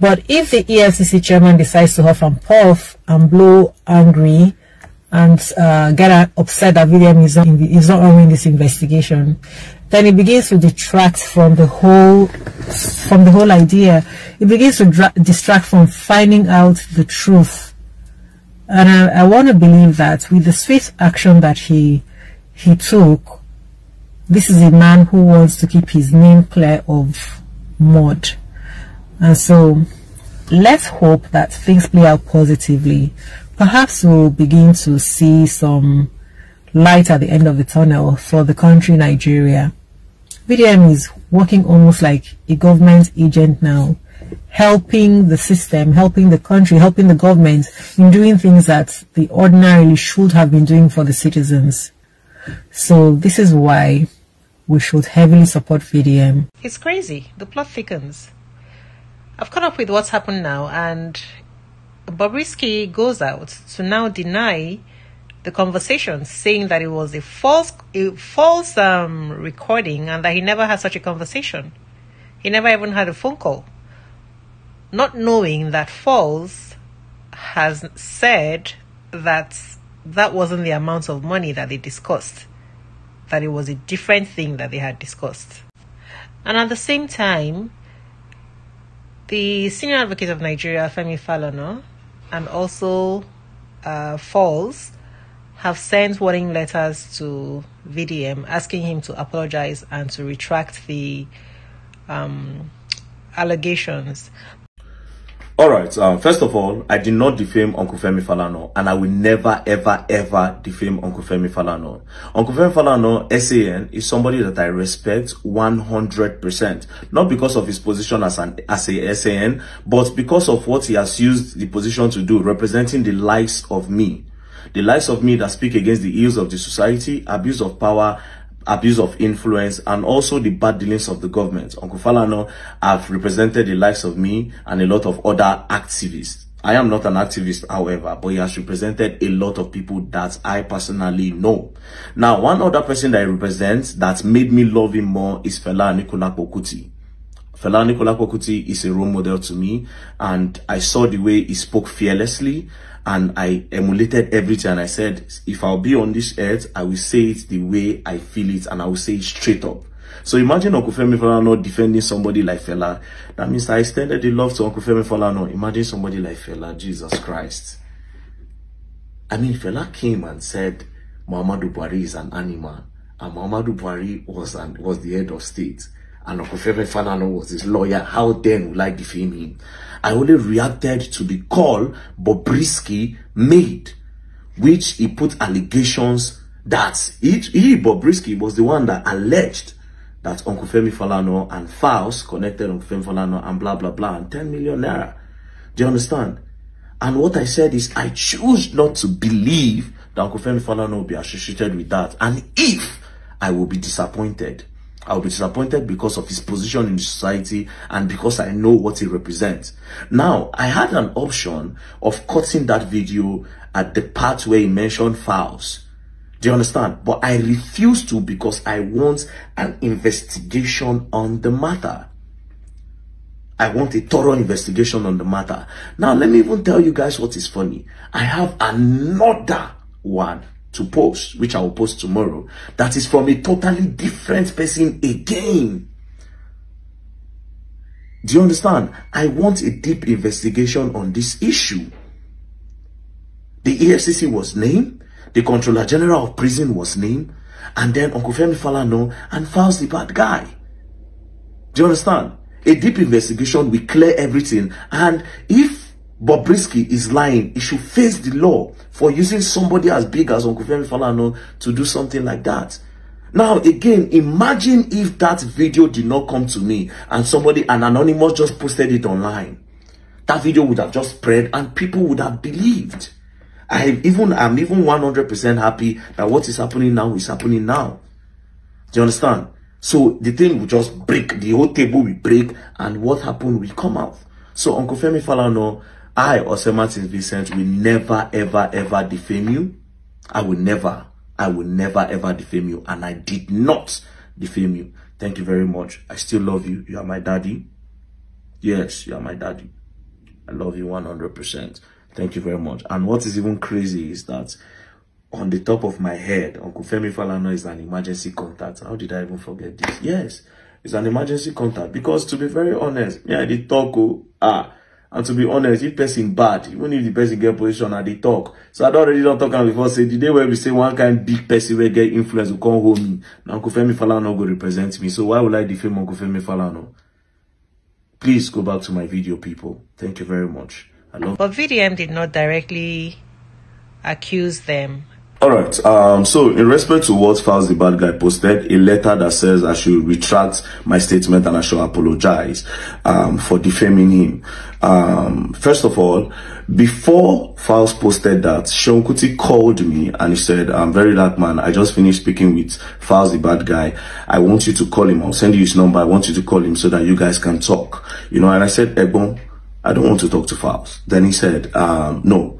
But if the EFCC chairman decides to huff and puff and blow angry and get upset that VDM is not honoring this investigation, then it begins to detract from the whole idea. It begins to distract from finding out the truth. And I want to believe that with the swift action that he took, this is a man who wants to keep his name clear of mud. And so let's hope that things play out positively. Perhaps we'll begin to see some light at the end of the tunnel for the country Nigeria. VDM is working almost like a government agent now, helping the system, helping the country, helping the government in doing things that they ordinarily should have been doing for the citizens. So this is why we should heavily support VDM. It's crazy. The plot thickens. I've caught up with what's happened now, and Bobrisky goes out to now deny the conversation, saying that it was a false recording and that he never had such a conversation. He never even had a phone call, not knowing that Falz has said that that wasn't the amount of money that they discussed, that it was a different thing that they had discussed. And at the same time, the senior advocate of Nigeria, Femi Falana, and also Falz have sent warning letters to VDM asking him to apologize and to retract the allegations. All right. First of all, I did not defame Uncle Femi Falana, and I will never, ever, ever defame Uncle Femi Falana. Uncle Femi Falana, SAN, is somebody that I respect 100%. Not because of his position as a SAN, but because of what he has used the position to do, representing the likes of me. The likes of me that speak against the ills of the society, abuse of power, abuse of influence, and also the bad dealings of the government. Uncle Falana have represented the likes of me and a lot of other activists. I am not an activist, however, but he has represented a lot of people that I personally know. Now, one other person that he represents that made me love him more is Fela Anikulapo Kuti. Fela Anikulapo Kuti is a role model to me, and I saw the way he spoke fearlessly, and I emulated everything. And I said, if I'll be on this earth, I will say it the way I feel it, and I will say it straight up. So imagine Uncle Femi Falana defending somebody like Fela. That means I extended the love to Uncle Femi Falana. Imagine somebody like Fela, Jesus Christ. I mean, Fela came and said Muhammadu Buhari is an animal, and Muhammadu Buhari was the head of state. and Uncle Femi Falana was his lawyer, how then would I defame him? I only reacted to the call Bobrisky made, which he put allegations that he Bobrisky was the one that alleged that Uncle Femi Falana and Falz connected Uncle Femi Falana and blah, blah, blah, and 10 million naira. Do you understand? And what I said is, I choose not to believe that Uncle Femi Falana will be associated with that. And if I will be disappointed, I will be disappointed because of his position in society and because I know what he represents. Now, I had an option of cutting that video at the part where he mentioned Falz. Do you understand? But I refuse to because I want an investigation on the matter. I want a thorough investigation on the matter. Now, let me even tell you guys what is funny. I have another one to post, which I will post tomorrow, that is from a totally different person again. Do you understand? I want a deep investigation on this issue. The EFCC was named. The Controller General of Prison was named, and then Uncle Femi Falana and Falz the Bahd Guy. Do you understand? A deep investigation will clear everything, and if Bobrisky is lying, he should face the law for using somebody as big as Uncle Femi Falana to do something like that. Now, again, imagine if that video did not come to me and somebody, an anonymous, just posted it online. That video would have just spread and people would have believed. I'm even 100% happy that what is happening now is happening now. Do you understand? So the thing will just break. The whole table will break and what happened will come out. So Uncle Femi Falana, I, Martins Vincent, will never, ever, ever defame you. I will never, ever defame you. And I did not defame you. Thank you very much. I still love you. You are my daddy. Yes, you are my daddy. I love you 100%. Thank you very much. And what is even crazy is that on the top of my head, Uncle Femi Falana is an emergency contact. How did I even forget this? Yes, it's an emergency contact. Because to be very honest, yeah, I did talk. And to be honest, if person bad, even if the person get position, I did talk. So I don't really don't talk before. Say the day where we say one kind big person will get influence will come home me. Now Uncle Femi Falana go represent me. So why would I defame Uncle Femi Falana? Please go back to my video, people. Thank you very much. But VDM did not directly accuse them. Alright, so in respect to what Falz the Bahd Guy posted, a letter that says I should retract my statement and I should apologize for defaming him. First of all, before Falz posted that, Sean Kuti called me and he said, I'm Very Dark Man, I just finished speaking with Falz the Bahd Guy. I want you to call him. I'll send you his number. I want you to call him so that you guys can talk. You know, and I said, Egbon, I don't want to talk to Falz. Then he said, no,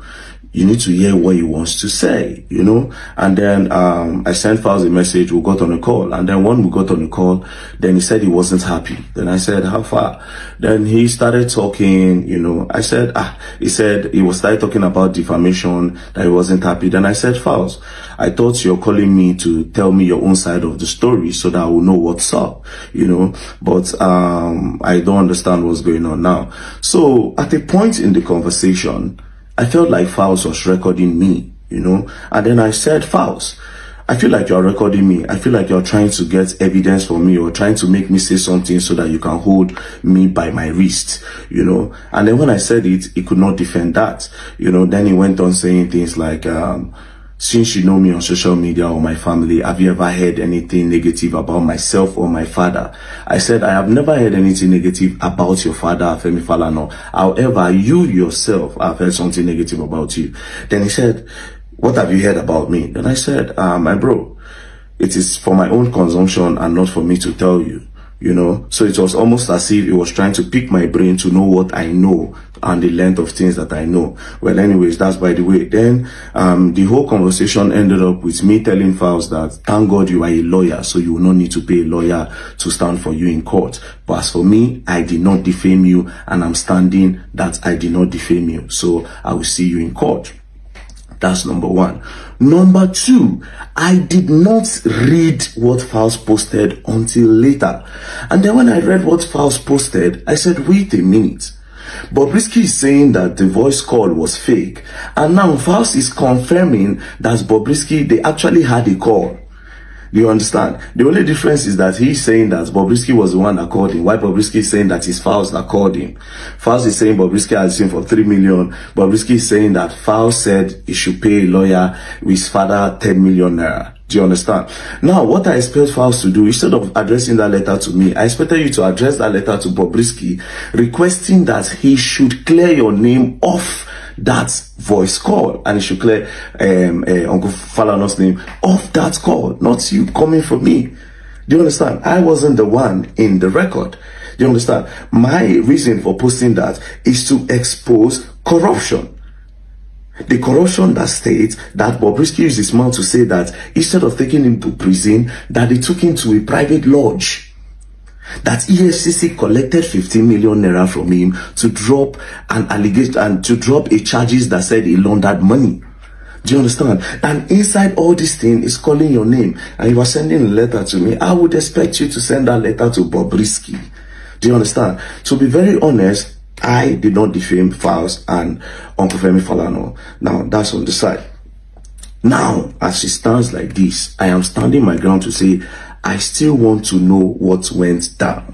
you need to hear what he wants to say, you know? And then I sent Falz a message, we got on a call. And then when we got on a call, then he said he wasn't happy. Then I said, how far? Then he started talking, you know, I said, he said he was started talking about defamation, that he wasn't happy. Then I said, Falz, I thought you're calling me to tell me your own side of the story so that I will know what's up, you know? But I don't understand what's going on now. So, at a point in the conversation, I felt like Falz was recording me, you know, and then I said, Falz, I feel like you're recording me. I feel like you're trying to get evidence for me or trying to make me say something so that you can hold me by my wrist, you know. And then when I said it, he could not defend that, you know. Then he went on saying things like, since you know me on social media or my family, have you ever heard anything negative about myself or my father? I said, I have never heard anything negative about your father, Femi Falana. However, you yourself have heard something negative about you. Then he said, what have you heard about me? Then I said, my bro, it is for my own consumption and not for me to tell you. You know, so it was almost as if it was trying to pick my brain to know what I know and the length of things that I know. Well, anyways, that's by the way. Then the whole conversation ended up with me telling Falz that, thank God you are a lawyer, so you will not need to pay a lawyer to stand for you in court. But as for me, I did not defame you, and I'm standing that I did not defame you. So I will see you in court. That's number one. Number two, I did not read what Falz posted until later. And then when I read what Falz posted, I said, wait a minute. Bobrisky is saying that the voice call was fake. And now Falz is confirming that Bobrisky, they actually had a call. Do you understand? The only difference is that he's saying that Bobrisky was the one that called him. Why Bobrisky is saying that it's Falz that called him? Falz is saying Bobrisky has him for 3 million. Bobrisky is saying that Falz said he should pay a lawyer with his father 10 million naira. Do you understand? Now, what I expect Falz to do, instead of addressing that letter to me, I expected you to address that letter to Bobrisky, requesting that he should clear your name off that voice call, and it should clear Uncle Falana's name off that call, not you coming for me. Do you understand? I wasn't the one in the record. Do you understand? My reason for posting that is to expose corruption. The corruption that states that Bobrisky used his mouth to say that instead of taking him to prison, that they took him to a private lodge. That EFCC collected 15 million naira from him to drop an allegation and to drop a charges that said he laundered money. Do you understand? And inside all this thing is calling your name, and you are sending a letter to me. I would expect you to send that letter to Bobrisky. Do you understand? To be very honest, I did not defame Falz and Uncle Femi Falana. Now, that's on the side. Now, as it stands like this, I am standing my ground to say I still want to know what went down.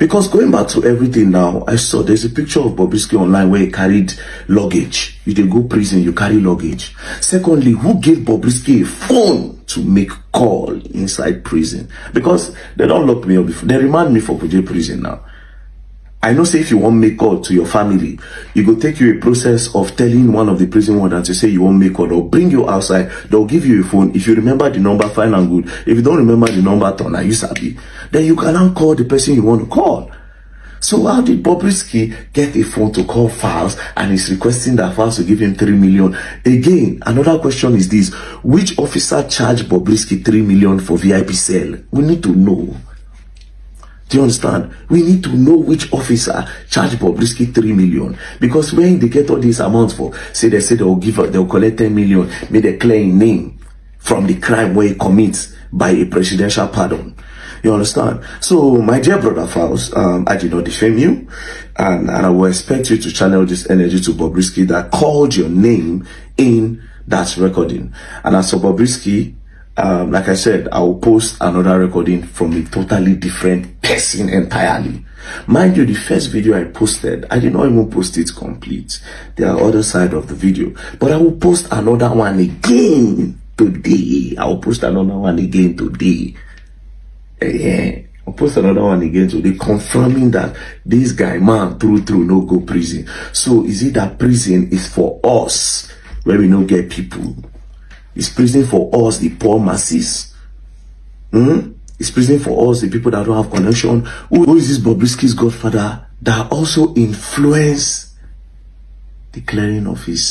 Because going back to everything now, I saw there's a picture of Bobrisky online where he carried luggage. You didn't go prison, you carry luggage. Secondly, who gave Bobrisky a phone to make call inside prison? Because they don't lock me up before. They remand me for Kuje prison now. I know, say if you want make call to your family, you go take you a process of telling one of the prison wardens to say you want make call, or bring you outside, they'll give you a phone. If you remember the number, fine and good. If you don't remember the number, turn you sabi. Then you can now call the person you want to call. So how did Bobrisky get a phone to call Falz, and he's requesting that Falz to give him 3 million? Again, another question is this: which officer charged Bobrisky 3 million for VIP cell? We need to know. Do you understand? We need to know which officer charged Bobrisky 3 million. Because when they get all these amounts for, say they'll give up, they'll collect 10 million, may they clear a name from the crime where he commits by a presidential pardon. You understand? So, my dear brother Falz, I did not defame you, and I will expect you to channel this energy to Bobrisky that called your name in that recording. And as for Bobrisky, like I said, I will post another recording from a totally different person entirely. Mind you, the first video I posted, I did not even post it complete. There are other side of the video, but I will post another one again today. I will post another one again today. Yeah, I'll post another one again today, confirming that this guy, man, through no go prison. So is it that prison is for us where we don't get people? It's prison for us, the poor masses. It's prison for us, the people that don't have connection. Who is this Bobrisky's godfather that also influenced the clearing of his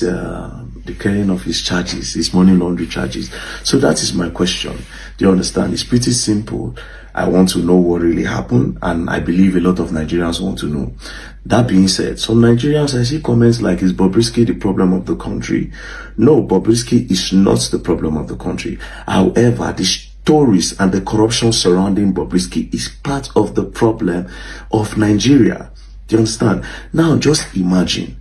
charges, his money laundering charges? So that is my question. Do you understand? It's pretty simple. I want to know what really happened, and I believe a lot of Nigerians want to know. That being said, some Nigerians, I see comments like, is Bobrisky the problem of the country? No, Bobrisky is not the problem of the country. However, the stories and the corruption surrounding Bobrisky is part of the problem of Nigeria. Do you understand? Now, just imagine.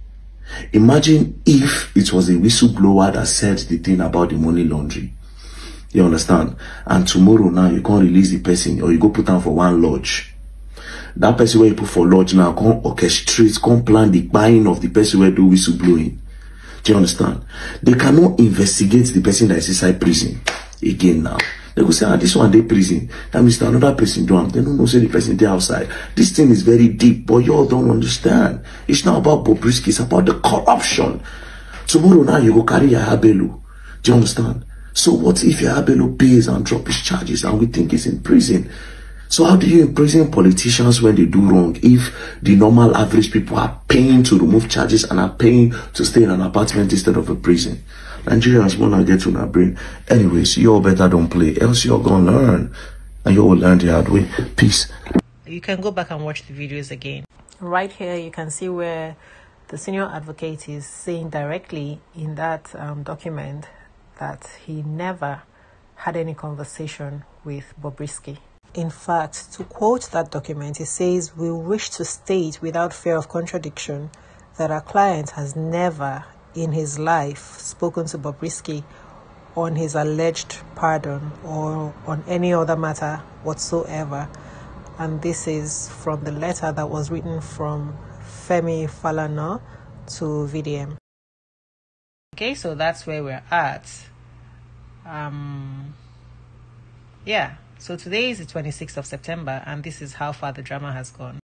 Imagine if it was a whistleblower that said the thing about the money laundering. You understand? And tomorrow now, you can't release the person, or you go put down for one lodge. That person where you put for lodge now can't orchestrate, can't plan the buying of the person where do whistleblowing. Do you understand? They cannot investigate the person that is inside prison again now. They will say, ah, this one they prison. That means another person do. They don't know, say the person they outside. This thing is very deep, but you all don't understand. It's not about Bobrisky, it's about the corruption. Tomorrow now, you go carry your Abelu. Do you understand? So what if your Abelo pays and drop his charges and we think he's in prison? So how do you imprison politicians when they do wrong if the normal average people are paying to remove charges and are paying to stay in an apartment instead of a prison? Nigerians wanna get to our brain. Anyways, you all better don't play, else you're gonna learn. And you all learn the hard way. Peace. You can go back and watch the videos again. Right here, you can see where the senior advocate is saying directly in that document that he never had any conversation with Bobrisky. In fact, to quote that document, it says, "We wish to state without fear of contradiction that our client has never in his life spoken to Bobrisky on his alleged pardon or on any other matter whatsoever. And this is from the letter that was written from Femi Falana to VDM. Okay, so that's where we're at. Yeah, so today is the 26th of September, and this is how far the drama has gone.